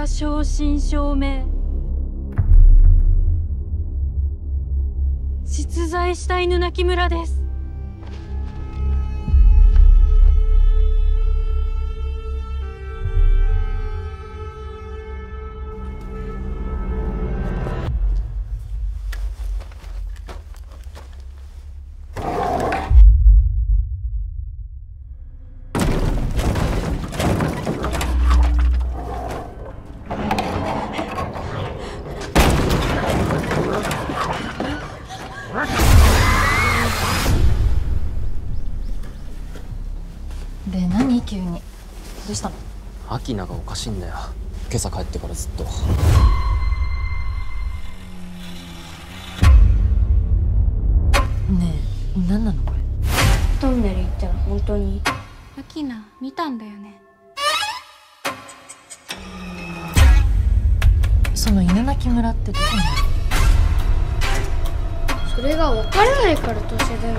が正真正銘、実在した犬鳴村です。で、何急にどうしたの？アキナがおかしいんだよ。今朝帰ってからずっと。ねえ、何なのこれ？トンネル行ったら本当にアキナ見たんだよね。その犬鳴村ってどこにある？それが分からないから年だよ。